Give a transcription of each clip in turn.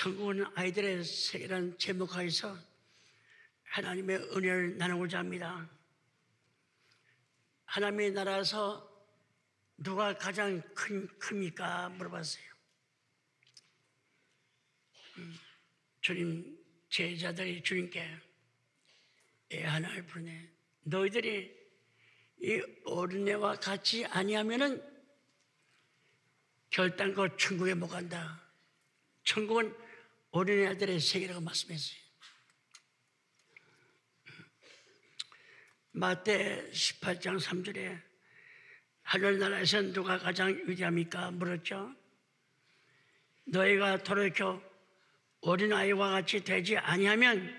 천국은 아이들의 세계라는 제목 하에서 하나님의 은혜를 나누고자 합니다. 하나님의 나라에서 누가 가장 큽니까? 물어봤어요. 주님, 제자들이 주님께 하나를 부르네. 너희들이 이 어린애와 같이 아니하면은 결단코 천국에 못 간다. 천국은 어린애들의 세계라고 말씀했어요. 마태 18장 3절에 하늘나라에서는 누가 가장 위대합니까? 물었죠. 너희가 돌이켜 어린아이와 같이 되지 아니하면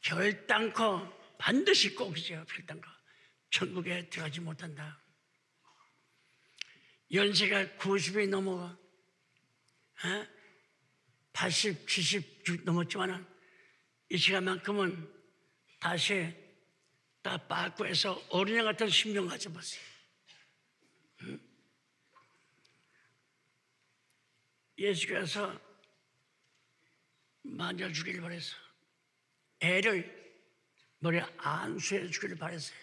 결단코 반드시 꼭이죠. 결단코 천국에 들어가지 못한다. 연세가 90이 넘어가 80, 70 넘었지만 이 시간만큼은 다시 다 바꾸해서 어린애 같은 심령 가져보세요. 예수께서 만져 주길 바라서 애를 머리에 안수해 주길 바라서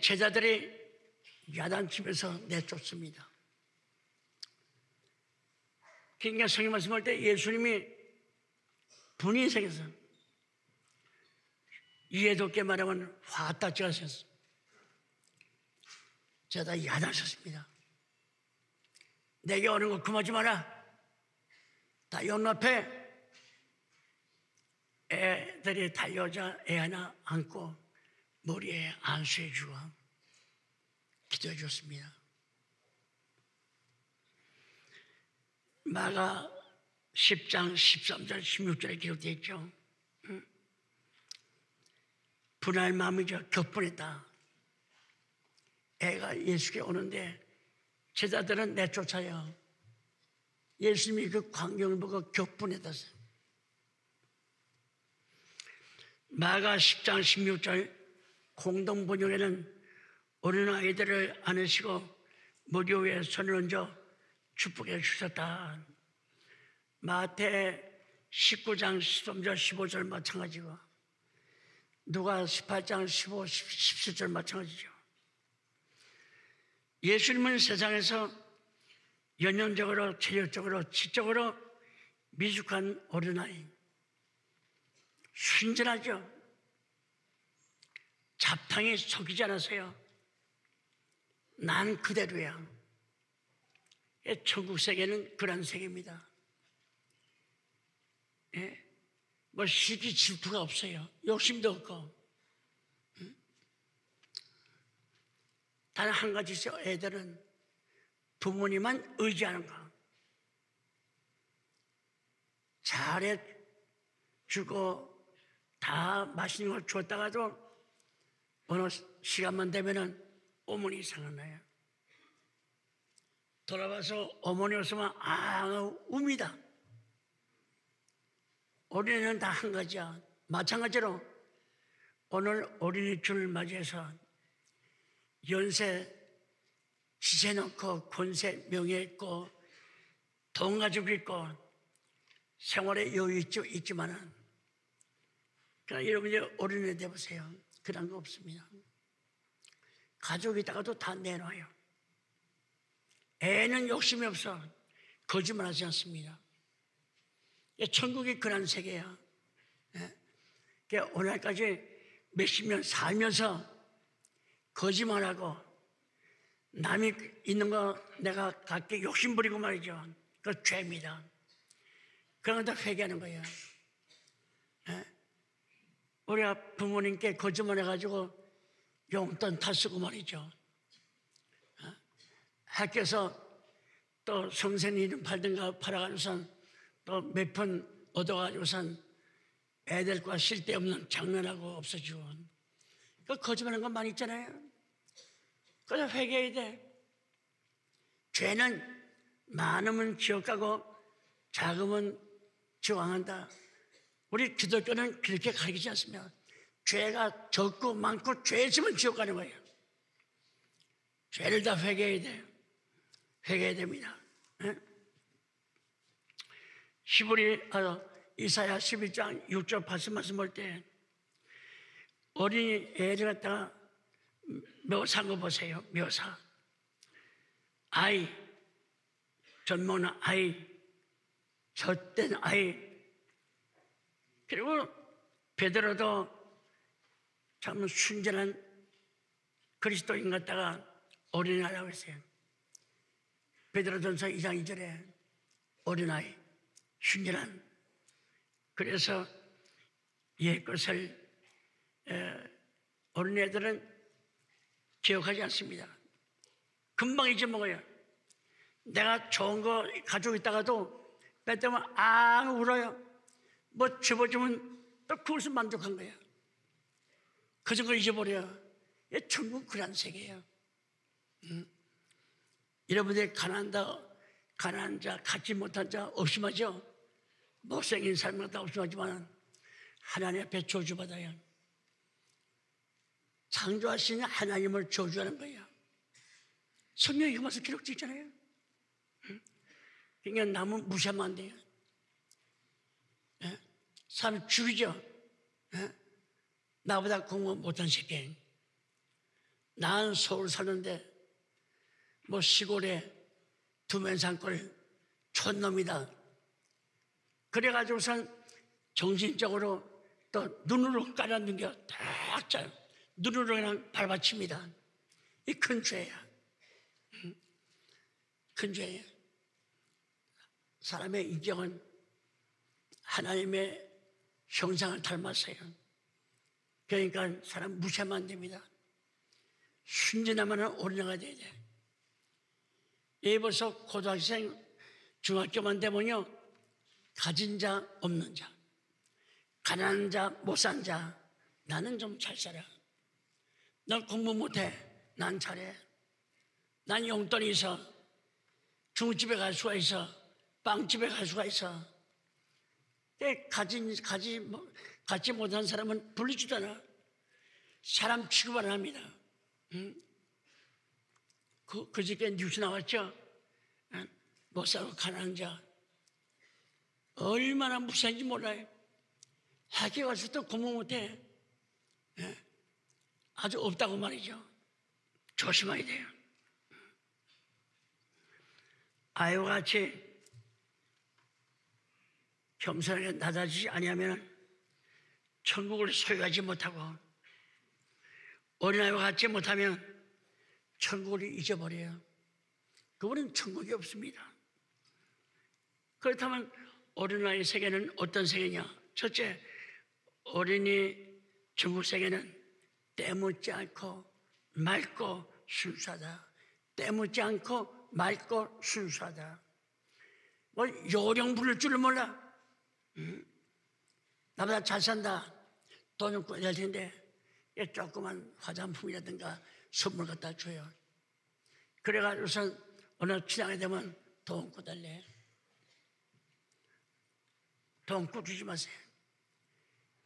제자들이 야단 집에서 내쫓습니다. 그러니까 성경 말씀할 때 예수님이 분이 생겨서 이해롭게 말하면 화딱지 하셨어요. 제가 야단하셨습니다. 내게 오는 거 금하지 마라. 다 연합해. 애들이 다 여자 애 하나 안고 머리에 안수해 주고 기도해 줬습니다. 마가 10장 13절 16절에 기록되어 있죠. 분할 마음이죠. 격분했다. 애가 예수께 오는데 제자들은 내쫓아요. 예수님이 그 광경을 보고 격분해졌어요. 마가 10장 16절 공동번역에는 어린아이들을 안으시고 무리 위에 손을 얹어 축복해 주셨다. 마태 19장 13절 15절 마찬가지고 누가 18장 15, 17절 마찬가지죠. 예수님은 세상에서 연년적으로, 체력적으로, 지적으로 미숙한 어린아이, 순진하죠. 잡탕이 섞이지 않았어요. 난 그대로야. 천국 세계는 그런 세계입니다. 예? 뭐 시기 질투가 없어요. 욕심도 없고. 단 한 가지 있어요. 애들은 부모님만 의지하는 거. 잘해주고 다 맛있는 걸 줬다가도 어느 시간만 되면은 어머니 생각나요. 돌아봐서 어머니 없으면 웁니다. 어린이는 다 한 가지야. 마찬가지로 오늘 어린이 주를 맞이해서 연세, 지세 넣고 권세, 명예 있고 돈 가지고 있고 생활에 여유 있지만은 그러니까 여러분이 어린애 돼보세요. 그런 거 없습니다. 가족이 있다가도 다 내놔요. 애는 욕심이 없어. 거짓말하지 않습니다. 천국이 그런 세계야. 그러니까 오늘까지 몇십 년 살면서 거짓말하고 남이 있는 거 내가 갖게 욕심 부리고 말이죠. 그거 죄입니다. 그런 거 다 회개하는 거예요. 예? 우리가 부모님께 거짓말해가지고 용돈 다 쓰고 말이죠. 예? 학교에서 또 선생님 이름 팔든가 팔아가지고선 또 몇 푼 얻어가지고선 애들과 쓸데없는 장난하고 없어지고 그 거짓말하는 건 많이 있잖아요. 그래서 회개해야 돼. 죄는 많으면 지옥 가고 작으면 지왕한다. 우리 기독교는 그렇게 가르치지 않습니다. 죄가 적고 많고 죄 있으면 지옥 가는 거예요. 죄를 다 회개해야 돼. 회개해야 됩니다. 네? 이사야 11장 6절 말씀 볼 때 어린이 애를 갖다가 묘사한 거 보세요. 묘사. 아이, 젊은 아이, 젖된 아이. 그리고 베드로도 참 순전한 그리스도인 같다가 어린아이라고 했어요. 베드로전서 2장 2절에 어린아이, 순전한. 그래서 옛 것을 어린애들은 기억하지 않습니다. 금방 잊어먹어요. 내가 좋은 거 가지고 있다가도 뺏으면 울어요. 뭐 집어주면 또 그것을 만족한 거예요. 그저 걸 잊어버려요. 천국 그런 세계예요. 여러분들이 가난한 자, 갖지 못한 자 없음하죠. 못생긴 사람은 다 없음하지만 하나님 앞에 저주받아요. 창조하신 하나님을 저주하는 거예요. 성경에 이거 봐서 기록되어 있잖아요. 그러니까 남은 무시하면 안 돼요. 사람 죽이죠. 나보다 공부 못한 새끼. 난 서울 사는데 뭐 시골에 두면산골 촌놈이다. 그래가지고선 정신적으로 또 눈으로 깔아놓는 게 딱 짜요. 눈으로 그냥 발받칩니다. 이 큰 죄야. 큰 죄야. 사람의 인격은 하나님의 형상을 닮았어요. 그러니까 사람 무시하면 안 됩니다. 순진하면 어린애가 돼야 돼. 예를 들어서 고등학생, 중학교만 되면요. 가진 자, 없는 자. 가난한 자, 못 산 자. 나는 좀 잘 살아. 난 공부 못해. 난 잘해. 난 용돈이 있어. 중국집에 갈 수가 있어. 빵집에 갈 수가 있어. 갖지 못한 사람은 불리지도 않아. 사람 취급을 안 합니다. 그저께 뉴스 나왔죠? 못 살고 가난한 자. 얼마나 무시한지 몰라요. 학교 가서 또 공부 못해. 아주 없다고 말이죠. 조심해야 돼요. 아이와 같이 겸손하게 낮아지지 아니하면 천국을 소유하지 못하고 어린아이와 같지 못하면 천국을 잊어버려요. 그분은 천국이 없습니다. 그렇다면 어린아이 세계는 어떤 세계냐? 첫째, 어린이 천국 세계는 때묻지 않고 맑고 순수하다. 때묻지 않고 맑고 순수하다. 뭐 요령 부를 줄을 몰라. 나보다 잘 산다. 돈은 꺼낼 텐데 조그만 화장품이라든가 선물 갖다 줘요. 그래가지고선 어느 친하게 되면 돈 꺼달래. 돈 꺼 주지 마세요.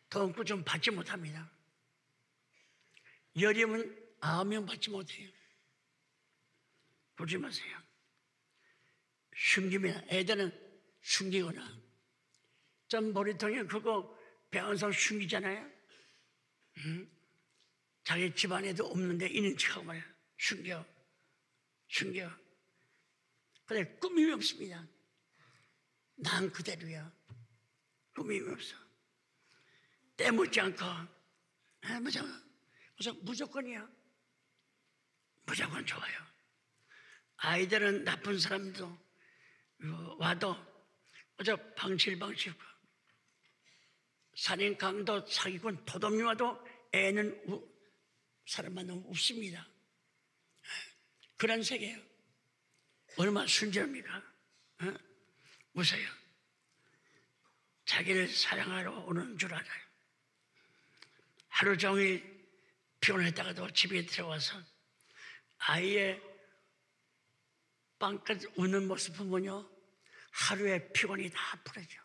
돈 꺼 좀 받지 못합니다. 여름은 9명 받지 못해요. 보지 마세요. 숨기면 애들은 숨기거나 전 머리통에 그거 배운상 숨기잖아요. 자기 집안에도 없는데 있는 척하고 말이야. 숨겨. 근데 꾸밈이 없습니다. 난 그대로야. 꾸밈이 없어. 때묻지 않고 무조건이야. 무조건 좋아요. 아이들은 나쁜 사람도 와도 어저 방실방실 살인 강도 사기꾼 도둑놈 와도 애는 사람만 너무 웃습니다. 그런 세계예요. 얼마나 순전합니까? 웃어요. 자기를 사랑하러 오는 줄 알아요. 하루 종일 피곤했다가도 집에 들어와서 아이의 빵까지 웃는 모습 보면요. 하루의 피곤이 다 풀어져.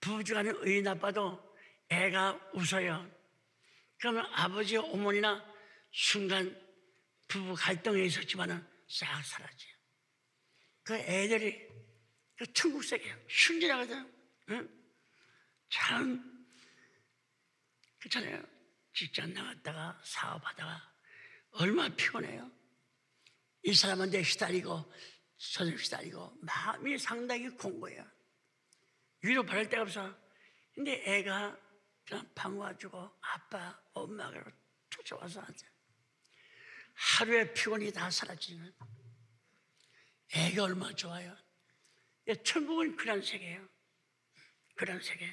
부부간의 의리 나빠도 애가 웃어요. 그러면 아버지, 어머니나 순간 부부 갈등이 있었지만은 싹 사라져요. 그 애들이 천국 세계야. 순진하거든. 응? 참 그렇잖아요. 직장 나갔다가 사업하다가 얼마나 피곤해요. 이 사람한테 시달리고 저들 시달리고 마음이 상당히 공고해요. 위로 바랄 데가 없어. 근데 애가 그냥 방 와주고 아빠 엄마가 쫓아와서 앉아. 하루의 피곤이 다 사라지는 애가 얼마나 좋아요. 천국은 그런 세계예요. 그런 세계.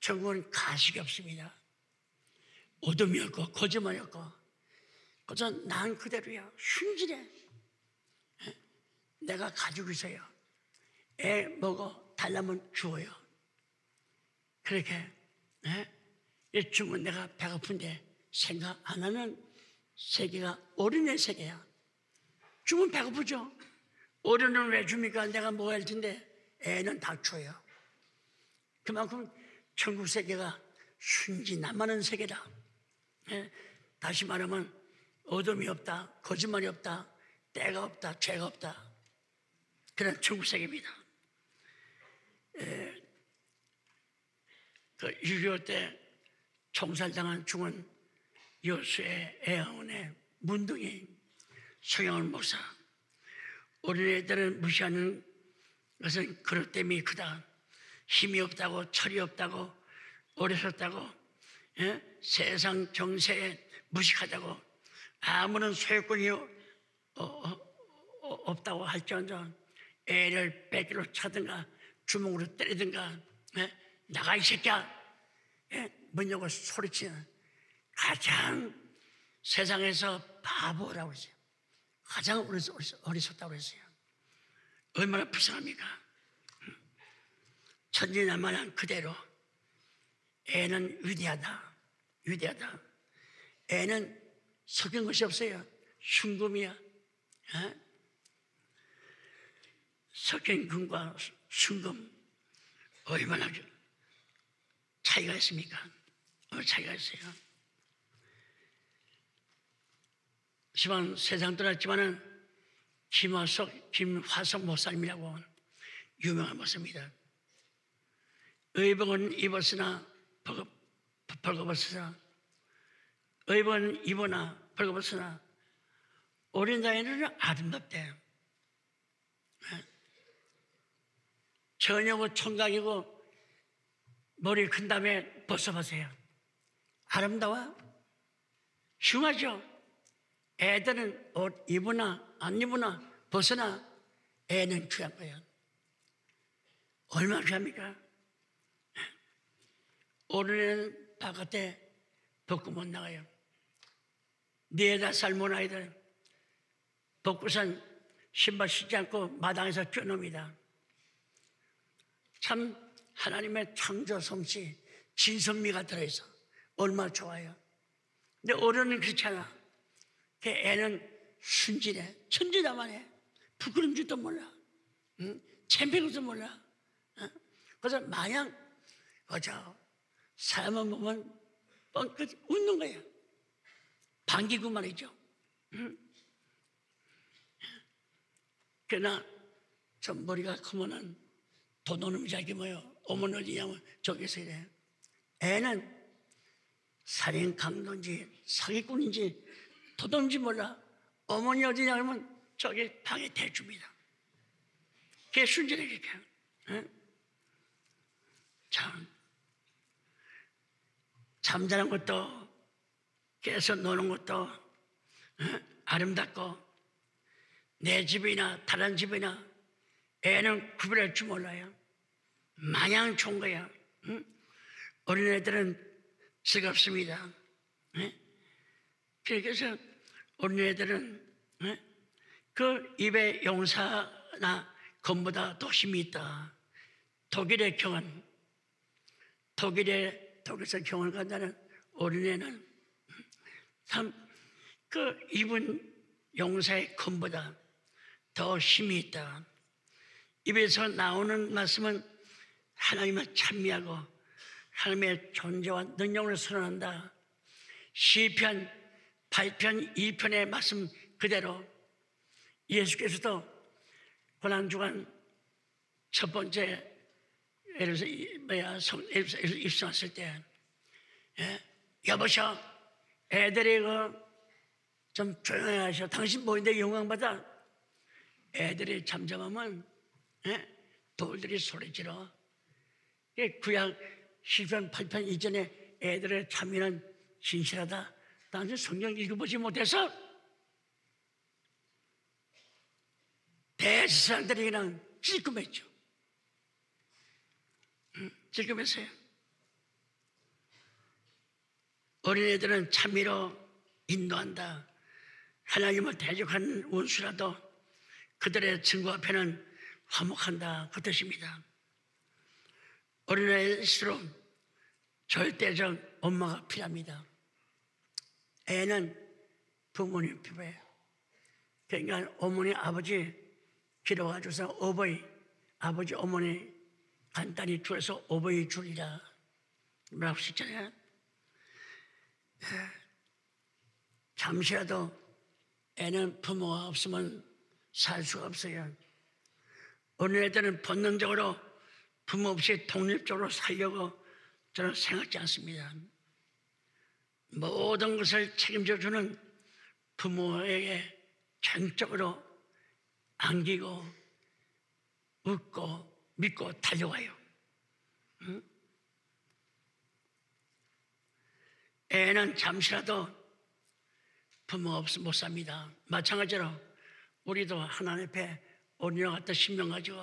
천국은 가식이 없습니다. 어둠이 없고 거짓말이 없고 그저 난 그대로야. 순진해. 내가 가지고 있어요. 애 먹어 달라면 주어요. 그렇게 이 주면 내가 배고픈데 생각 안 하는 세계가 어른의 세계야. 주면 배고프죠. 어른은 왜 줍니까? 내가 먹어야 할 텐데 애는 다 줘요. 그만큼 천국 세계가 순진함하는 세계다. 다시 말하면 어둠이 없다, 거짓말이 없다, 때가 없다, 죄가 없다. 그런 천국 세계입니다. 그 6.25 때 총살당한 중은 여수의 애양원의 문둥이 성영원 목사. 어린애들은 무시하는 것은 그릇됨이 크다. 힘이 없다고, 철이 없다고, 어렸었다고, 세상 정세에 무식하다고, 아무런 소유권이 없다고 할지언정 애를 빼기로 차든가 주먹으로 때리든가 나가 이 새끼야! 뭐냐고 소리치는 가장 세상에서 바보라고 했어요. 가장 어리석다고 했어요. 얼마나 불쌍합니까? 천진난만한 그대로 애는 위대하다. 위대하다. 애는 섞인 것이 없어요. 순금이야. 섞인 금과 순금 얼마나 차이가 있습니까? 차이가 있어요. 하지만 세상 떠났지만은 김화석 목사님이라고 유명한 목사입니다. 의복은 입었으나 벌거벗으나 의복은 입어나 벌거벗으나 어린 자에는 아름답대. 저녁은 총각이고 머리 큰 다음에 벗어보세요. 아름다워? 흉하죠? 애들은 옷 입으나 안 입으나 벗으나 애는 귀한 거야. 얼마나 귀합니까? 오늘은 바깥에 벗고 못 나가요. 4, 5살 모나이들 벗고선 신발 신지 않고 마당에서 뛰어놉니다. 참 하나님의 창조 솜씨 진선미가 들어있어. 얼마나 좋아요. 근데 어른은 그렇지 않아. 그 애는 순진해. 천진난만해. 부끄러운 줄도 몰라. 응? 창피한 것도 몰라. 응? 그래서 마냥 사람만 보면 뻥끗 웃는 거야. 반기고 말이죠. 응? 그러나 저 머리가 크면은 도노는 자기 뭐요. 어머니 어디냐면 저기서 이래. 애는 살인 강도인지 사기꾼인지 도던지 몰라. 어머니 어디냐 그러면 저기 방에 대줍니다. 그게 순진하게 그냥. 참 잠자는 것도 깨서 노는 것도 아름답고 내 집이나 다른 집이나 애는 구별할 줄 몰라요. 마냥 좋은 거야. 어린애들은 즐겁습니다. 그래서 어린애들은 그 입에 용사나 검보다 더 힘이 있다. 독일의 경은 독일에서 경을 간다는 어린애는 참 그 입은 용사의 검보다 더 힘이 있다. 입에서 나오는 말씀은 하나님을 찬미하고 하나님의 존재와 능력을 선언한다. 시편 8편 2편의 말씀 그대로 예수께서도 고난주간 첫 번째, 예를 들어서 입수했을 때, 예? 여보셔, 애들이 좀 조용히 하셔. 당신 보이는데 영광받아. 애들이 잠잠하면, 예? 돌들이 소리질러. 구약 시편 8편 이전에 애들의 참여는 진실하다. 당신 성경 읽어보지 못해서 대제사장들이 그냥 찔끔했죠. 찔끔했어요. 어린애들은 참의로 인도한다. 하나님을 대적한 원수라도 그들의 증거 앞에는 화목한다. 그 뜻입니다. 어린애일수록 절대적 엄마가 필요합니다. 애는 부모님 필요해요. 그러니까 어머니, 아버지 길어가지고서 어버이, 아버지, 어머니 간단히 줄여서 어버이 줄이라 말할 수 있잖아요. 잠시라도 애는 부모가 없으면 살 수가 없어요. 어느 애들은 본능적으로 부모 없이 독립적으로 살려고 저는 생각지 않습니다. 모든 것을 책임져주는 부모에게 전적으로 안기고 웃고 믿고 달려와요. 응? 애는 잠시라도 부모 없으면 못 삽니다. 마찬가지로 우리도 하나님 앞에 어린이와 같은 신명 가지고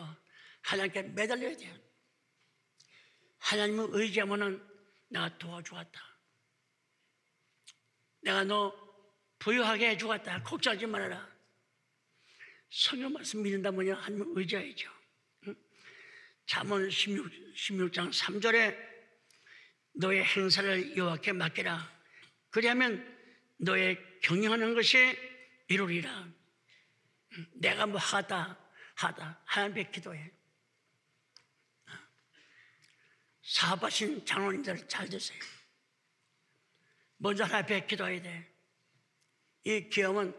하나님께 매달려야 돼요. 하나님을 의지하면 내가 도와주었다. 내가 너 부유하게 해주었다. 걱정하지 말아라. 성경 말씀 믿는다면 하나님을 의지해야죠. 응? 잠언 16장 3절에 너의 행사를 여호와께 맡기라. 그리하면 너의 경영하는 것이 이루리라. 응? 내가 뭐 하다 하나님께 기도해. 사업하신 장로님들 잘 되세요. 먼저 하나님 앞에 기도해야 돼. 이 기업은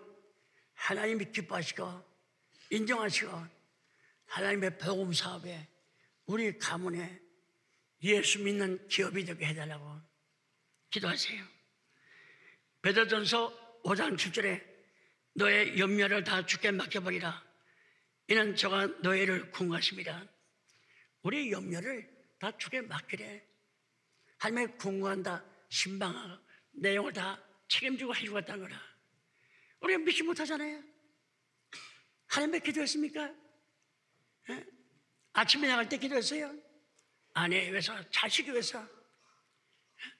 하나님이 기뻐하시고 인정하시고 하나님의 복음 사업에 우리 가문에 예수 믿는 기업이 되게 해달라고 기도하세요. 베드로전서 5장 7절에 너의 염려를 다 주께 맡겨버리라. 이는 저가 너희를 구원하십니다. 우리 염려를 다 주께 맡기래. 하나님의 구원한다, 신방하고 내용을 다 책임지고 해주었다는 거라. 우리가 믿지 못하잖아요. 하나님께 기도했습니까? 예? 아침에 나갈 때 기도했어요? 아내 위해서, 자식이 위해서. 예?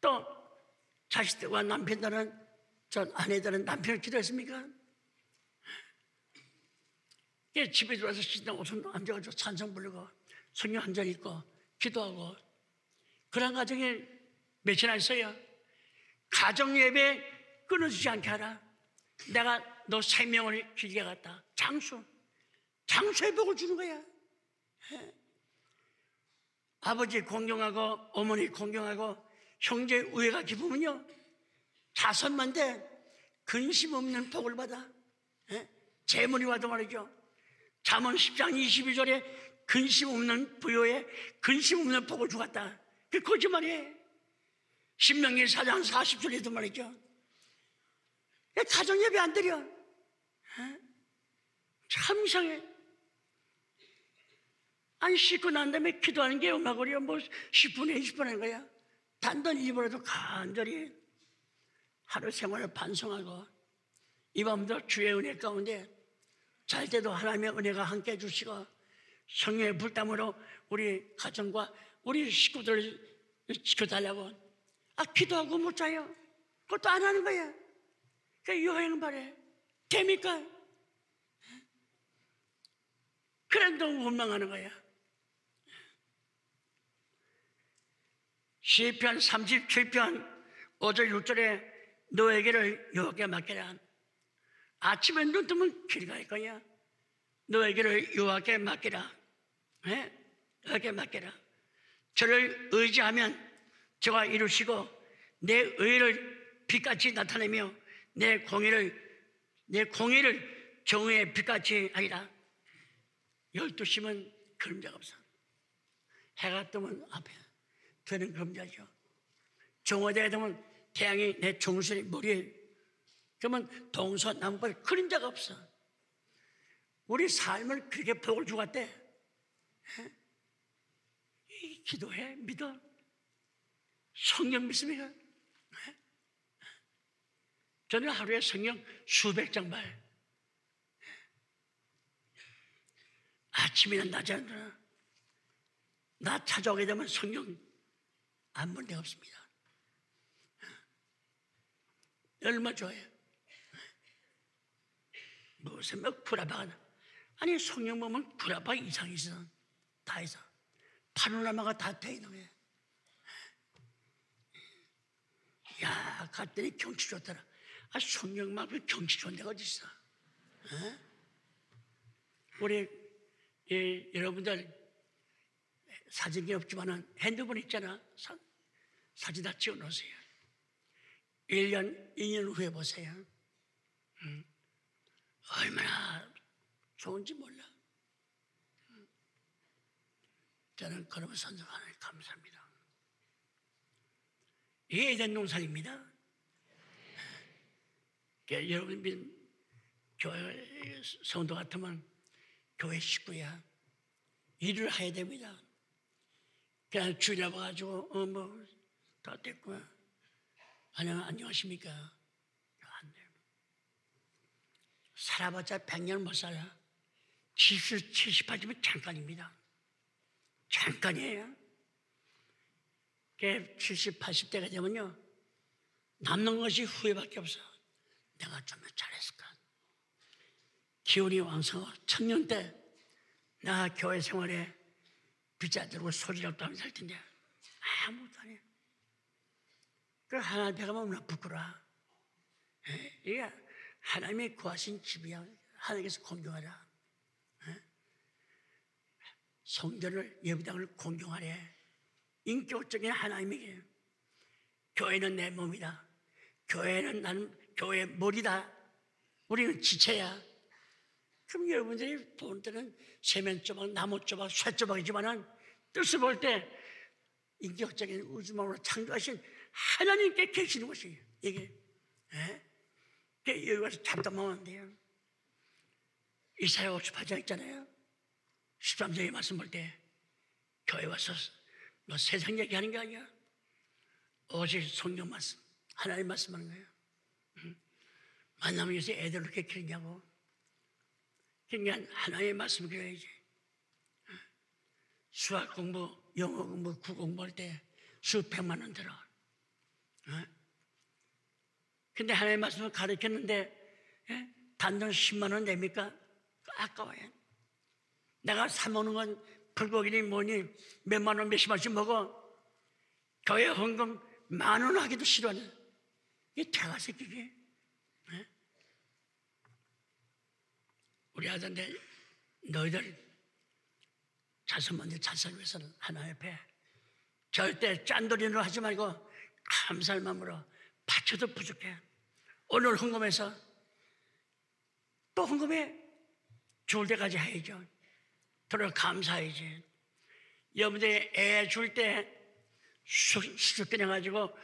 또 자식들과 남편들은, 전 아내들은 남편을 기도했습니까? 예? 집에 들어와서 신당 옷을 앉아가지고 찬송 부르고 성경 한 절 읽고 기도하고 그런 가정이 몇이나 있어요. 가정 예배 끊어지지 않게 하라. 내가 너 생명을 길게 갔다. 장수의 복을 주는 거야. 예. 아버지 공경하고 어머니 공경하고 형제 우애가 깊으면요 자선만데 근심 없는 복을 받아. 예. 재물이 와도 말이죠. 잠언 10장 22절에 근심 없는 부요에 근심 없는 복을 주었다. 그 거짓말이에요. 신명기 4장 40절에도 말이죠. 가정 예배 안 드려. 참 이상해. 아니 씻고 난 다음에 기도하는 게 음악으로 뭐 10분에 20분 하는 거야. 단돈 입으로도 간절히 하루 생활을 반성하고 이 밤도 주의 은혜 가운데 잘 때도 하나님의 은혜가 함께 주시고 성령의 불담으로 우리 가정과 우리 식구들을 지켜달라고. 기도하고 못 자요. 그것도 안 하는 거야. 그러니까 여행 바래. 됩니까? 그런 동 원망하는 거야. 시편 37편 5절 6절에 너에게를 여호와께 맡기라. 아침에 눈 뜨면 길 갈 거야. 너에게를 여호와께 맡기라. 네? 여호와께 맡기라. 저를 의지하면 저가 이루시고 내 의를 빛같이 나타내며 내 공의를 정의의 빛같이 하리라. 12시면 그림자가 없어. 해가 뜨면 앞에 드는 그림자죠. 정오대가 되면 태양이 내 중순이 머리에 그러면 동서남북에 그림자가 없어. 우리 삶을 그렇게 복을 주었대. 기도해, 믿어. 성경 믿습니까? 저는 하루에 성경 수백 장 봐요. 아침이나 낮이나 나 찾아오게 되면 성경 안 본 데가 없습니다. 얼마 좋아해요? 무슨 뭐 구라바가 나. 아니 성경 보면 구라바 이상이 있어. 다 있어. 파노라마가 다 돼 있는 거야. 야, 갔더니 경치 좋더라. 아, 성경만큼 경치 좋은 데가 어디 있어? 어? 우리 여러분들 사진이 없지만 핸드폰 있잖아. 사진 다 찍어놓으세요. 1년, 2년 후에 보세요. 응? 얼마나 좋은지 몰라. 응? 저는 그런 선생 하나님 감사합니다. 이게 에덴 농산입니다. 그러니까 여러분, 교회 성도 같으면 교회 식구야. 일을 해야 됩니다. 그냥 주일날 와가지고, 다 됐구나. 안녕하십니까? 안 돼. 살아봤자 100년 못 살아. 70, 80이면 잠깐입니다. 잠깐이에요. 70, 80대가 되면요. 남는 것이 후회밖에 없어. 내가 좀 더 잘했을까? 기운이 왕성하고 청년 때 나 교회 생활에 빚자 들고 소리라도 하면서 할 텐데 아무것도 안 해. 그 하나님 앞에 가면 얼마나 부끄러워. 이게 하나님이 구하신 집이야. 하나님께서 공경하라. 성전을 예배당을 공경하래. 인격적인 하나님에게 교회는 내 몸이다. 교회는 나는 교회의 머리다. 우리는 지체야. 그럼 여러분들이 볼 때는 세면조각, 나무조각, 쇠조각이지만은 뜻을 볼 때 인격적인 우주만으로 창조하신 하나님께 계시는 것이에요. 이게. 여기 와서 잡담하면 안 돼요. 이사야 58장 있잖아요. 13장에 말씀 볼 때 교회 와서 뭐 세상 얘기하는 게 아니야. 오직 성경 말씀, 하나님 말씀하는 거예요. 만나면 요새 애들 그렇게 키우냐고. 그러니까 하나님의 말씀을 배워야지. 수학 공부, 영어 공부, 국어 공부할 때 수백만 원 들어. 근데 하나님의 말씀을 가르쳤는데 단돈 10만 원 냅니까? 아까워요. 내가 사먹는 건 불고기니 뭐니 몇만 원, 몇십만 원씩 먹어. 교회 헌금 만 원 하기도 싫어하네. 이게 대가 새끼게. 우리 아들한테 너희들 자손 만들 자손 위해서는 하나님 앞에 절대 짠돌이로 하지 말고 감사할 마음으로 바쳐도 부족해. 오늘 헌금해서 또 헌금해. 줄 때까지 해야죠. 들어 감사해야지. 여러분들이 애 줄 때 수줍게 가지고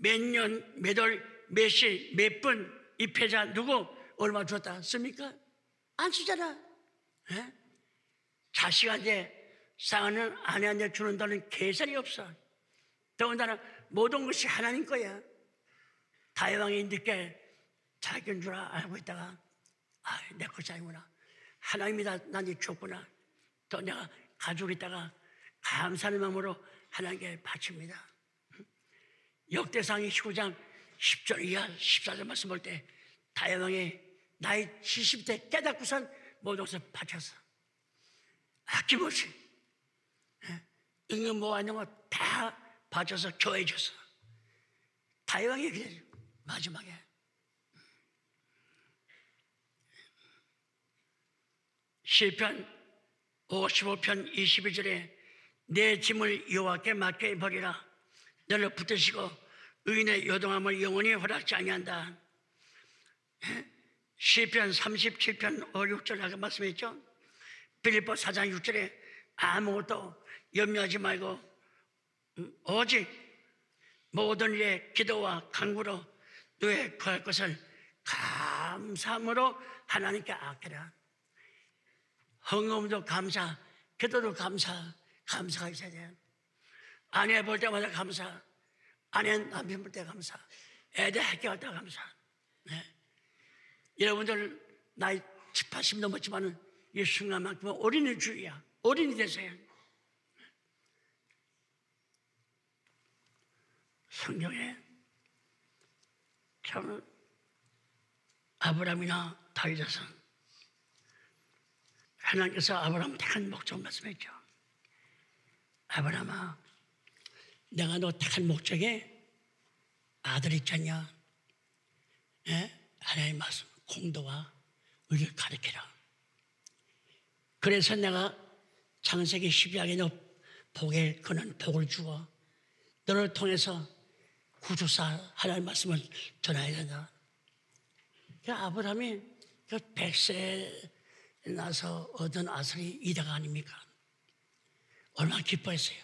몇 년, 몇 월, 몇 시, 몇 분, 입회자 누구 얼마 줬다 씁니까? 안 쓰잖아. 에? 자식한테 상하는 아내한테 주는다는 계산이 없어. 더군다나 모든 것이 하나님 거야. 다이왕이 늦게 자기인 줄 알고 있다가 아, 내 것이 아니구나. 하나님이 다 나한테 줬구나. 또 내가 가지고 있다가 감사하는 마음으로 하나님께 바칩니다. 역대상의 19장 10절 이하 14절 말씀 볼 때 다이왕이 나이 70대 깨닫고선 모든 것을 바쳤어. 아낌없이. 응급 모아놓은 거 다 바쳐서 교회에 줬어. 다이왕이 그래요. 마지막에. 시편 55편 21절에 내 짐을 여호와께 맡겨버리라. 너를 붙드시고 의인의 요동함을 영원히 허락지 아니한다. 시편 37편 5, 6절 아까 말씀했죠. 빌립보 4장 6절에 아무것도 염려하지 말고 오직 모든 일에 기도와 간구로 너의 구할 것을 감사함으로 하나님께 아뢰라. 헌금도 감사, 기도도 감사, 감사가 있어야 돼. 아내 볼 때마다 감사, 아내 남편 볼 때 감사, 애들 학교 갈 때 감사. 네. 여러분들 나이 70, 80 넘었지만은 이 순간만큼은 어린이 주의야. 어린이 되세요. 성경에 참 아브라함이나 다윗에서는 하나님께서 아브라함을 택한 목적을 말씀했죠. 아브라함아, 내가 너 택한 목적에 아들 있잖냐? 예? 하나님 말씀 공도와 우리를 가르치라. 그래서 내가 창세기 12장에 너 복에 그는 복을 주어 너를 통해서 구주사 하나님 말씀을 전해야 된다. 그러니까 아브라함이 그 100세에 나서 얻은 아들이 이다가 아닙니까? 얼마나 기뻐했어요.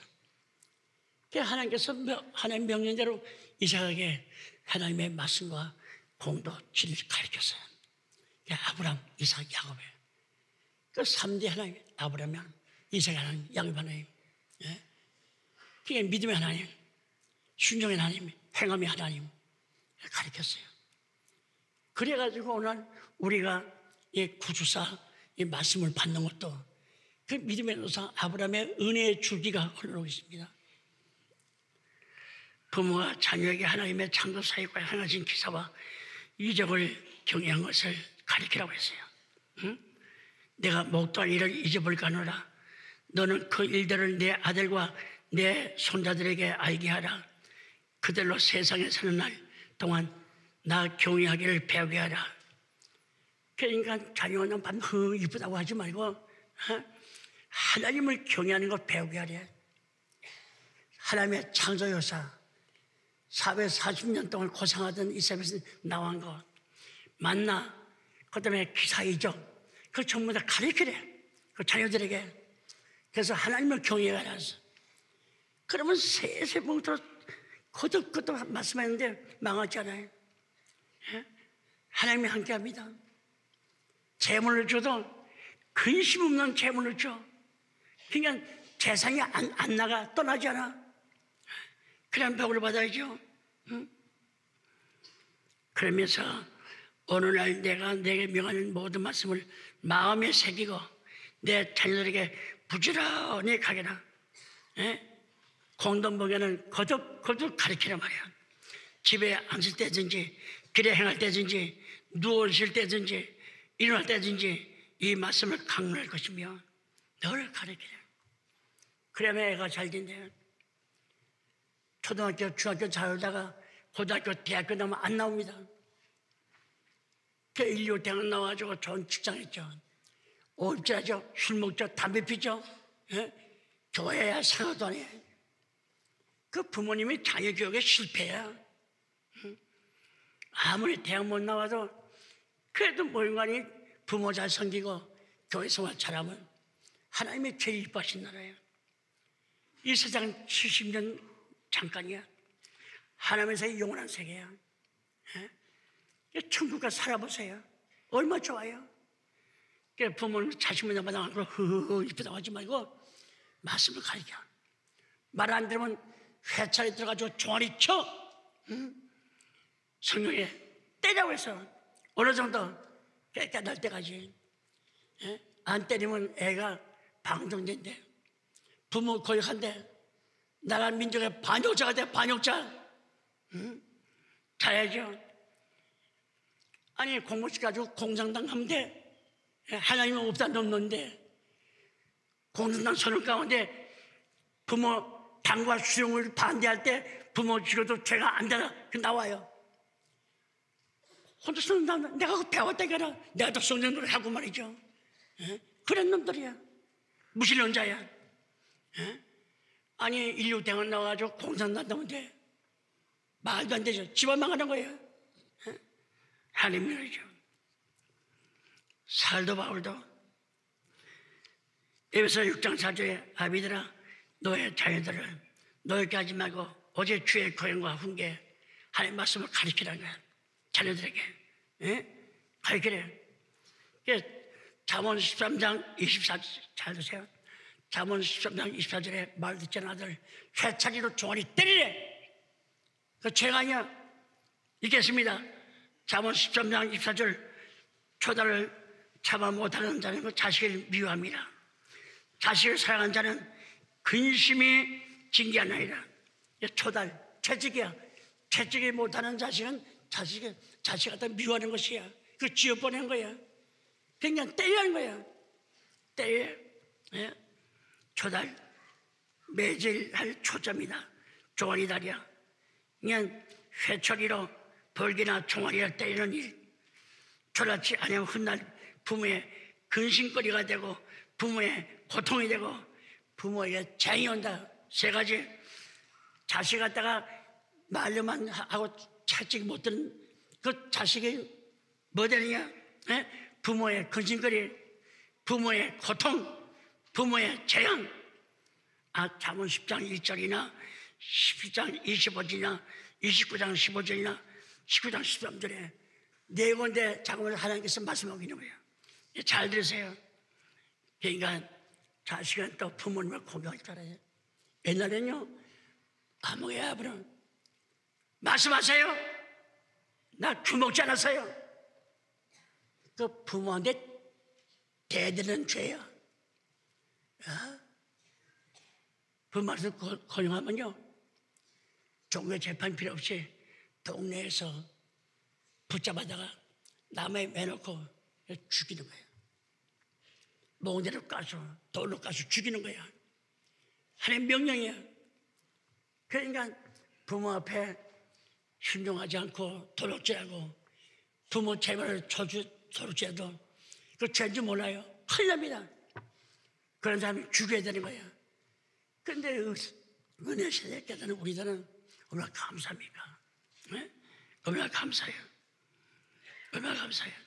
그러니까 하나님께서 하나님 명령대로 이삭에게 하나님의 말씀과 공도 진리를 가르쳤어요. 그러니까 아브라함, 이삭, 야곱에 그 3대 하나님, 아브라함, 이삭 하나님, 야곱 하나님. 예? 그게 믿음의 하나님, 순종의 하나님, 행함의 하나님 가르쳤어요. 그래가지고 오늘 우리가 이 구주사 이 말씀을 받는 것도 그 믿음의 노사 아브라함의 은혜의 줄기가 흘러오고 있습니다. 부모가 자녀에게 하나님의 창조 사역과 행하신 기사와 이적을 경외한 것을 가리키라고 했어요. 응? 내가 목도한 일을 잊어버릴까노라. 너는 그 일들을 내 아들과 내 손자들에게 알게 하라. 그들로 세상에 사는 날 동안 나 경외하기를 배우게 하라. 그러니까 자녀는 밤 이쁘다고 하지 말고 하나님을 경외하는 걸 배우게 하래. 하나님의 창조 역사 440년 동안 고생하던 이스라엘에서 나온 것, 만나, 그 다음에 기사 이적, 그걸 전부 다 가르치래. 그 자녀들에게. 그래서 하나님을 경외하라. 그러면 세세 봉투로 거듭거듭 말씀했는데 망하지 않아요. 예? 하나님이 함께 합니다. 재물을 줘도 근심 없는 재물을 줘. 그러니까 재산이 안 나가, 떠나지 않아. 그런 복을 받아야죠. 응? 그러면서 어느 날 내가 내게 명하는 모든 말씀을 마음에 새기고 내 자녀들에게 부지런히 가게라. 공동복에는 거듭 가르치란 말이야. 집에 앉을 때든지 길에 행할 때든지 누워 있을 때든지 일어날 때든지 이 말씀을 강론할 것이며 너를 가르치라. 그래야 애가 잘 된대요. 초등학교, 중학교 잘 오다가 고등학교, 대학교 나오면 안 나옵니다. 그 인류 대학 나와가지고 좋은 직장 했죠. 오입자죠, 술 먹죠, 담배 피죠. 예? 교회야 생활도 안 해. 그 부모님이 자녀 교육에 실패야. 아무리 대학 못 나와도 그래도 모임관이 부모 잘 섬기고 교회 생활 잘하면 하나님의 제일 이뻐하신 나라예요. 이 세상 70년 잠깐이야. 하나님의 세계, 영원한 세계야. 예? 천국과 살아보세요. 얼마나 좋아요. 그러니까 부모는 자식만 나만 그러고 이쁘다고 하지 말고 말씀을 가르쳐. 말 안 들으면 회차에 들어가서 종아리 쳐. 응? 성령에 때리라고 해서 어느 정도 깨달을 때까지. 예? 안 때리면 애가 방종된대. 부모 거역한대. 나라 민족의 반역자가 돼, 반역자. 응? 잘해야죠. 아니, 공무집 가지고 공산당 하면 돼. 하나님은 없다 넘는데. 공산당 선언 가운데 부모 당과 수용을 반대할 때 부모 죽여도 죄가 안 되나? 그 나와요. 혼자서는 내가 그거 배웠다니까. 내가 더 성령으로 하고 말이죠. 에? 그런 놈들이야. 무신론자야. 에? 아니, 인류 대학 나와가지고 공산한다면 돼. 말도 안 되죠. 집안 망하는 거예요. 하나님 말이죠. 사도 바울도 에베소서 6장 4절에 아비들아 너의 자녀들을 너에게 하지 말고 오직 주의 권능과 훈계 하나님의 말씀을 가르치라는 거야. 자녀들에게 가르치래. 잠언 13장 24절 잘 드세요. 잠언 13장 24절에 말 듣지 않은 아들 회차기로 종아리 때리래. 그 죄가 아니야. 읽겠습니다. 잠언 13장 24절 초다를 참아 못하는 자는 그 자식을 미워합니다. 자식을 사랑하는 자는 근심이 징계하나이라. 초달, 채찍이야. 채찍이 못하는 자식은 자식 갖다 미워하는 것이야. 그 지어보낸 거야. 그냥 때리는 거야. 때려. 예? 초달, 매질할 초점이다. 종아리 다리야. 그냥 회초리로 벌기나 종아리를 때리는 일. 초라치 아니면 훗날 부모의 근심거리가 되고 부모의 고통이 되고 부모의 재앙이 온다. 세 가지. 자식 갖다가 말로만 하고 채찍 못 드는 그 자식이 뭐 되느냐? 부모의 근심거리, 부모의 고통, 부모의 재앙. 잠언 10장 1절이나 10장 25절이나 29장 15절이나 19장 13절에 네 군데 잠언을 하나님께서 말씀하고 있는 거예요. 잘 들으세요. 그러니까 자식은 또 부모님을 공경할 줄 알아요. 옛날에는요, 아무개야 부른 말씀하세요. 나 주먹지 않았어요. 그 부모한테 대드는 죄야. 부모한테 권영하면요, 종교 재판 필요 없이 동네에서 붙잡아다가 남에 매놓고 죽이는 거야. 몽대로 까서 돌로 까서 죽이는 거야. 하나님 명령이야. 그러니까 부모 앞에 순종하지 않고 도둑질하고 부모 재벌을 도둑질해도 그 죄인지 몰라요. 큰일 납니다. 그런 사람이 죽여야 되는 거야. 그런데 은혜 세대에 깨달은 우리들은 얼마나 감사합니까? 네? 얼마나 감사해요. 얼마나 감사해요.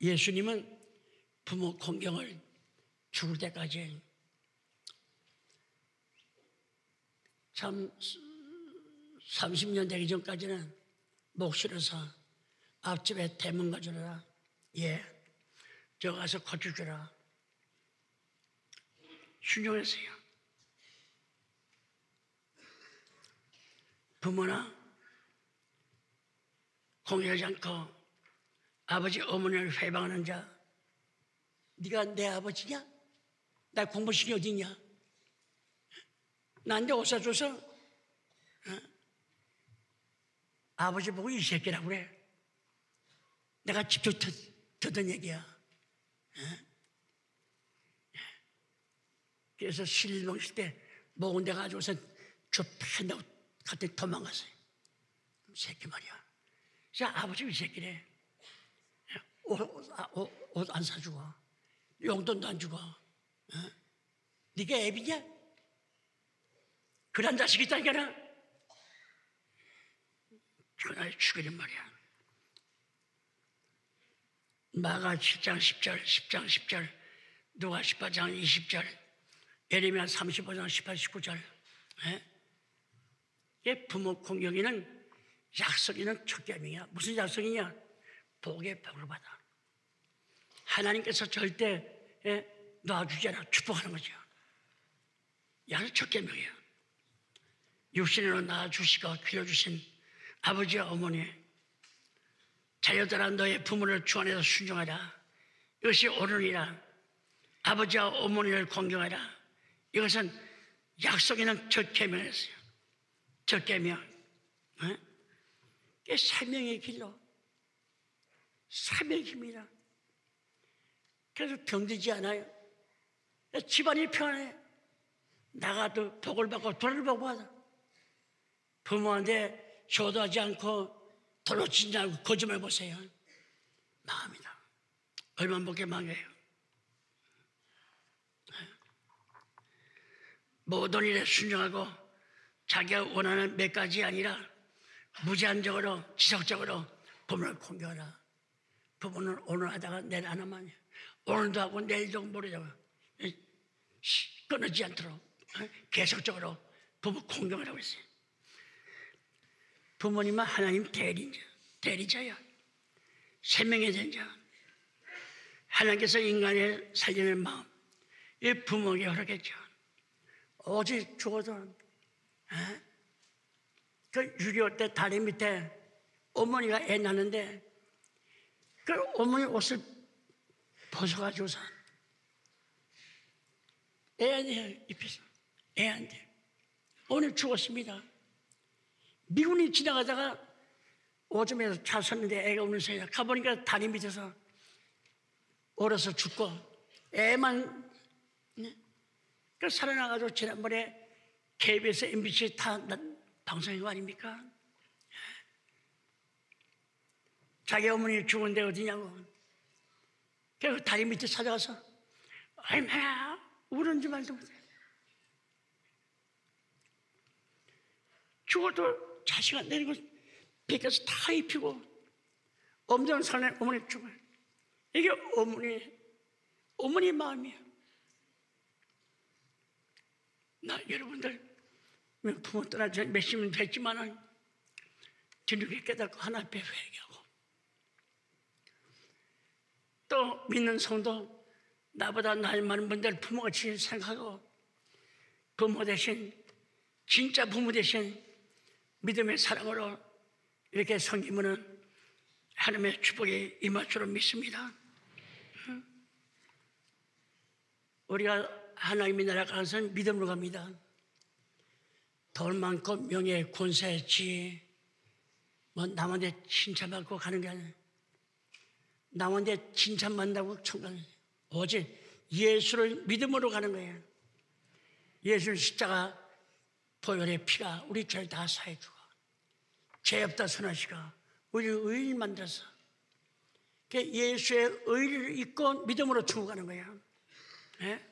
예수님은 부모 공경을 죽을 때까지 참 30년 되기 전까지는 목실에서 앞집에 대문 가져라. 예, 저 가서 거쳐주라. 순종했어요. 부모나 공경하지 않고 아버지 어머니를 회방하는 자, 네가 내 아버지냐? 나 공부시키 어디냐? 나한테 옷 사줘서 아버지 보고 이 새끼라고 그래. 내가 직접 듣던 얘기야. 그래서 실리 먹을 때 먹은 데 가져와서 저 팬다고 갔더니 도망갔어요. 새끼 말이야. 그래서 아버지 이 새끼래. 옷 안 사주고 용돈도 안 주고 네가 애비냐? 그런 자식이 있다니까 전화에 죽이는 말이야. 마가 7장 10절, 10장 10절, 누가 18장 20절, 예레미야 35장 18, 19절. 부모 공경에는 약속이는 첫 계명이야. 무슨 약속이냐? 복의 복을 받아. 하나님께서 절대 놔주지 않아. 축복하는 거죠. 약속 첫 계명이에요. 육신으로 낳아주시고 길러주신 아버지와 어머니, 자녀들아 너의 부모를 주 안에서 순종하라. 이것이 옳으니라. 아버지와 어머니를 공경하라. 이것은 약속에는 첫 계명이었어요. 첫 계명. 이게 사명의 길로, 사명의 힘이라. 그래서 병들지 않아요. 집안이 편해. 나가도 복을 받고 돈을 받고 받아. 부모한테 효도하지 않고 도로치지 않고 거짓말 보세요. 망합니다. 얼마 먹게 망해요. 모든 일에 순종하고 자기가 원하는 몇 가지 아니라 무제한적으로 지속적으로 부모를 공경하라. 부부는 오늘 하다가 내일 하나만, 오늘도 하고 내일도 모르자고 끊어지지 않도록 계속적으로 부부 공경을 하고 있어요. 부모님은 하나님 대리자야. 생명의 전자. 하나님께서 인간의 살리는 마음, 이 부모에게 허락했죠. 오직 죽어도, 그 6.25 때 다리 밑에 어머니가 애 낳는데, 그 어머니 옷을 벗어가지고서 애한테 입혔어. 애한테. 어머니 죽었습니다. 미군이 지나가다가 오줌에서 차 섰는데 애가 우는 소리야. 가보니까 다리 밑에서 얼어서 죽고 애만 그 살아나가지고 지난번에 KBS, MBC 다 방송인 거 아닙니까? 자기 어머니 죽은 데 어디냐고. 그래서 다리 밑에 찾아가서 얼마나 우는지 말도 못해. 죽어도 자식은 내리고 빗겨서 다 입히고 엄정한 사람의 어머니 죽어요. 이게 어머니 마음이에요. 나 여러분들 부모 떠난 지 몇십 년 됐지만은 뒤늦게 깨닫고 하나님 앞에 회개하고 또 믿는 성도 나보다 나이 많은 분들 부모같이 생각하고 부모 대신 진짜 부모 대신 믿음의 사랑으로 이렇게 섬기면은 하나님의 축복이 임할 줄로 믿습니다. 우리가 하나님의 나라 가는 것은 믿음으로 갑니다. 돈 많고 명예, 권세, 지혜, 뭐 남한테 칭찬받고 가는 게 아니에요. 남한테 칭찬받는다고 청가는 오직 예수를 믿음으로 가는 거예요. 예수 십자가 보혈의 피가 우리 죄를 다 사해주고 죄 없다 선하시가 우리 의인을 만들어서 예수의 의를 입고 믿음으로 주고 가는 거예요. 네?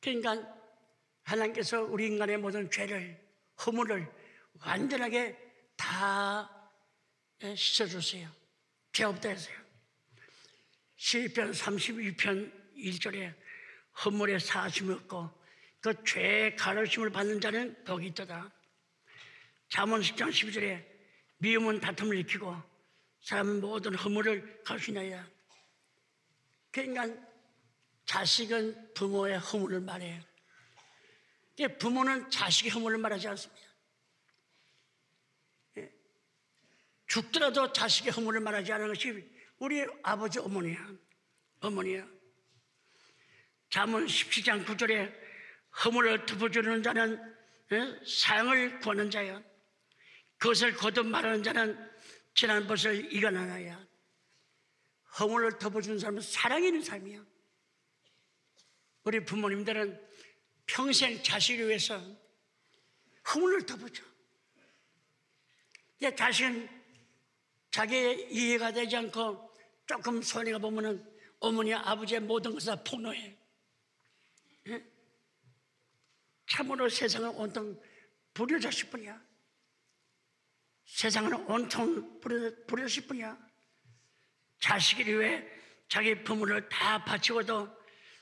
그러니까 하나님께서 우리 인간의 모든 죄를 허물을 완전하게 다 씻어주세요. 죄 없다 했어요. 시편 32편 1절에 허물의 사심이 없고 그 죄의 가르침을 받는 자는 복이 있도다. 잠언 10장 12절에 미움은 다툼을 일으키고 사람 모든 허물을 가르치나이다. 그러니까 자식은 부모의 허물을 말해요. 부모는 자식의 허물을 말하지 않습니다. 죽더라도 자식의 허물을 말하지 않은 것이 우리 아버지 어머니야. 잠언 17장 9절에 허물을 덮어주는 자는 사형을 구하는 자야. 그것을 거듭 말하는 자는 지난 것을 이겨나나야. 허물을 덮어주는 사람은 사랑이 있는 사람이야. 우리 부모님들은 평생 자식을 위해서 허물을 덮어줘. 근데 자식은 자기의 이해가 되지 않고 조금 손해가 보면은 어머니와 아버지의 모든 것을 다 폭로해. 참으로 세상은 온통 불효자식 뿐이야. 세상은 온통 불효자식 뿐이야. 자식을 위해 자기 부모를 다 바치고도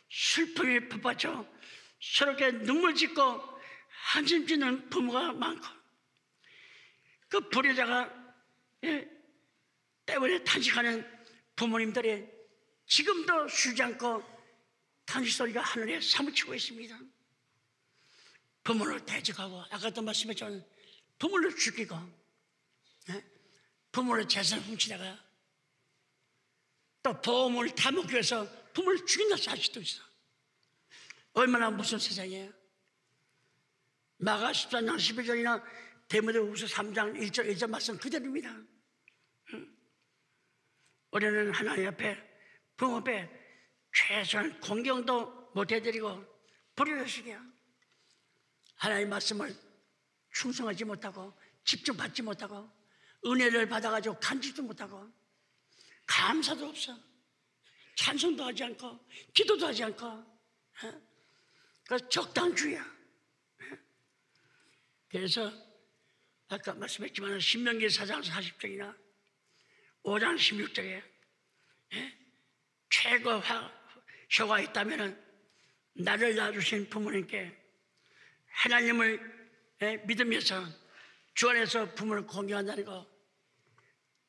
슬픔이 바빠져 서럽게 눈물 짓고 한숨 짓는 부모가 많고 그 불효자가 때문에 탄식하는 부모님들이 지금도 쉬지 않고 탄식 소리가 하늘에 사무치고 있습니다. 부모를 대적하고 아까도 말씀했지만 부모를 죽이고 부모를 재산을 훔치다가 또 보험을 타먹기 위해서 부모를 죽인다 사실도 있어. 얼마나 무슨 세상이에요. 마가 14장 12절이나 디모데후서 3장 1절 2절 말씀 그대로입니다. 우리는 하나님 앞에 부모 앞에 최소한 공경도 못해드리고 불효자식이야. 하나님의 말씀을 충성하지 못하고 집중받지 못하고 은혜를 받아가지고 간직도 못하고 감사도 없어. 찬송도 하지 않고 기도도 하지 않고 그래서 적당주의야. 그래서 아까 말씀했지만 신명기 4장 40절이나 5장 16절에 예? 최고 효가 있다면 나를 낳아주신 부모님께 하나님을 예? 믿으면서 주 안에서 부모를 공경한다는 거,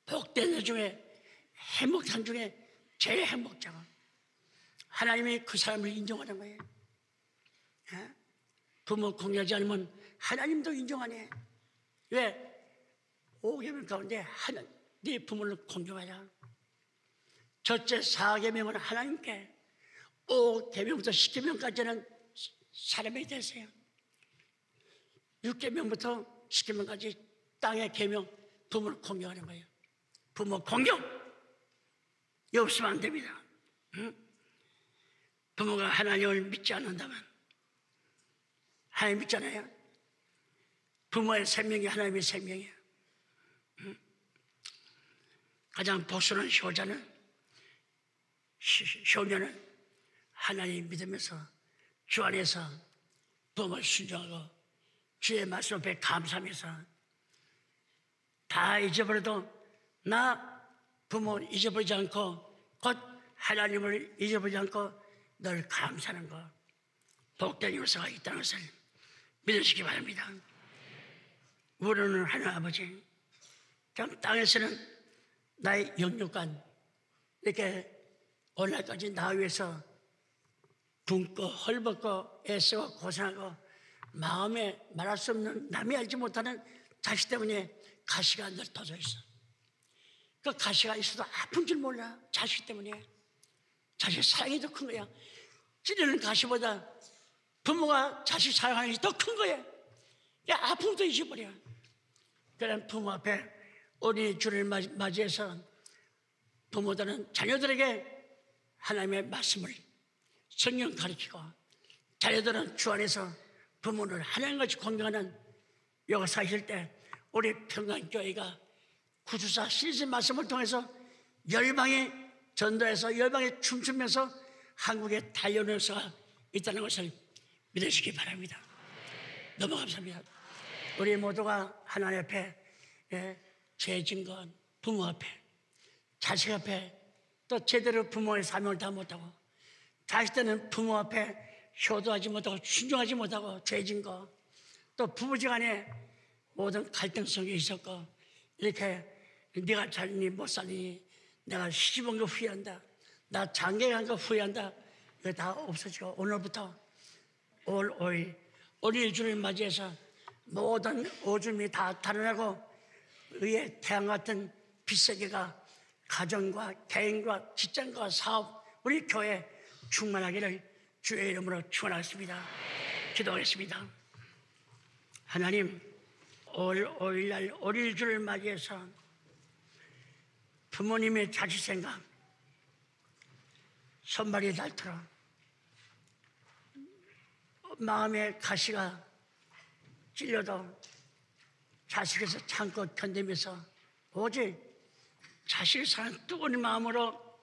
복된 일 중에 행복한 중에 제일 행복자가 하나님이 그 사람을 인정하는 거예요. 예? 부모 공경하지 않으면 하나님도 인정하네. 왜? 5계명 가운데 하나, 네 부모를 공경하자. 첫째 4계명은 하나님께, 5계명부터 10계명까지는 사람에게 되세요. 6계명부터 10계명까지 땅의 계명, 부모를 공경하는 거예요. 부모 공경! 이 없으면 안 됩니다. 응? 부모가 하나님을 믿지 않는다면, 하나님 믿잖아요. 부모의 생명이 하나님의 생명이에요. 응? 가장 복수는 효자는 하나님 믿으면서 주 안에서 부모를 순종하고 주의 말씀 앞에 감사하면서 다 잊어버려도 나 부모 잊어버리지 않고 곧 하나님을 잊어버리지 않고 늘 감사하는 것, 복된 요소가 있다는 것을 믿으시기 바랍니다. 우리는 하나님 아버지, 땅에서는 나의 영육간 이렇게 오늘까지 나 위해서 굶고 헐벗고 애쓰고 고생하고 마음에 말할 수 없는 남이 알지 못하는 자식 때문에 가시가 늘 터져 있어. 그 가시가 있어도 아픈 줄 몰라. 자식 때문에. 자식 사랑이 더 큰 거야. 찌르는 가시보다 부모가 자식 사랑하는 게 더 큰 거야. 아픔도 잊어버려. 그런 부모 앞에 우리 주를 맞이해서 부모들은 자녀들에게 하나님의 말씀을 성경 가르치고, 자녀들은 주 안에서 부모를 하나님같이 공경하는 요가 사실 때 우리 평강교회가 구주사 시리즈 말씀을 통해서 열방에 전도해서 열방에 춤추면서 한국에 달려오는 역사가 있다는 것을 믿으시기 바랍니다. 너무 감사합니다. 우리 모두가 하나님 앞에 죄 증거한 부모 앞에, 자식 앞에, 또 제대로 부모의 사명을 다 못하고, 자식 때는 부모 앞에 효도하지 못하고 순종하지 못하고 죄 증거, 또 부부지간에 모든 갈등성이 있었고, 이렇게 네가 잘니 못 살니, 내가 시집온 거 후회한다, 나 장계간 거 후회한다, 이거 다 없어지고 오늘부터 5월 5일 우리 주를 맞이해서 모든 오줌이 다 달아나고 의의 태양 같은 빛세계가 가정과 개인과 직장과 사업, 우리 교회 충만하기를 주의 이름으로 축원하겠습니다. 기도하겠습니다. 하나님, 5월 5일날 어린이 주를 맞이해서 부모님의 자식 생각, 손발이 닳도록 마음의 가시가 찔려도 자식에서 참고 견디면서 오직 자식을 사랑하는 뜨거운 마음으로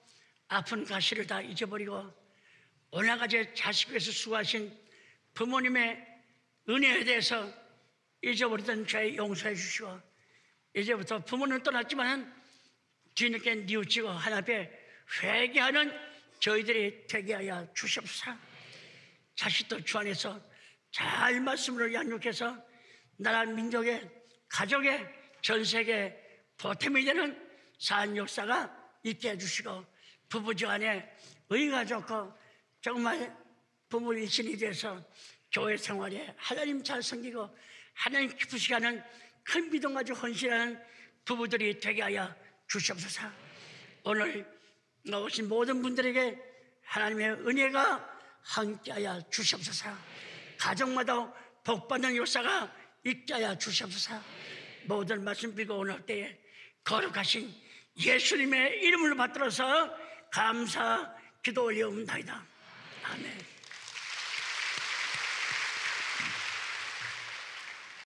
아픈 가시를 다 잊어버리고 오늘까지 자식에서 수고하신 부모님의 은혜에 대해서 잊어버리던 죄 용서해 주시고, 이제부터 부모는 떠났지만 뒤늦게 뉘우치고 하나님 앞에 회개하는 저희들이 되게 하여 주시옵소서. 자식도 주 안에서 잘 말씀으로 양육해서 나라 민족의 가족의 전 세계 보탬이 되는 사안 역사가 있게 해주시고, 부부지간에 의의가 좋고 정말 부모 일신이 돼서 교회 생활에 하나님 잘 섬기고 하나님 기쁘시게 하는 큰 믿음 가지고 헌신하는 부부들이 되게 하여 주시옵소서. 오늘 나오신 모든 분들에게 하나님의 은혜가 함께하여 주시옵소서. 가정마다 복받는 역사가 있게 하여 주시옵소서. 모든 말씀 빌고 오늘 때에 거룩하신 예수님의 이름을 받들어서 감사 기도 올려옵나이다. 아멘.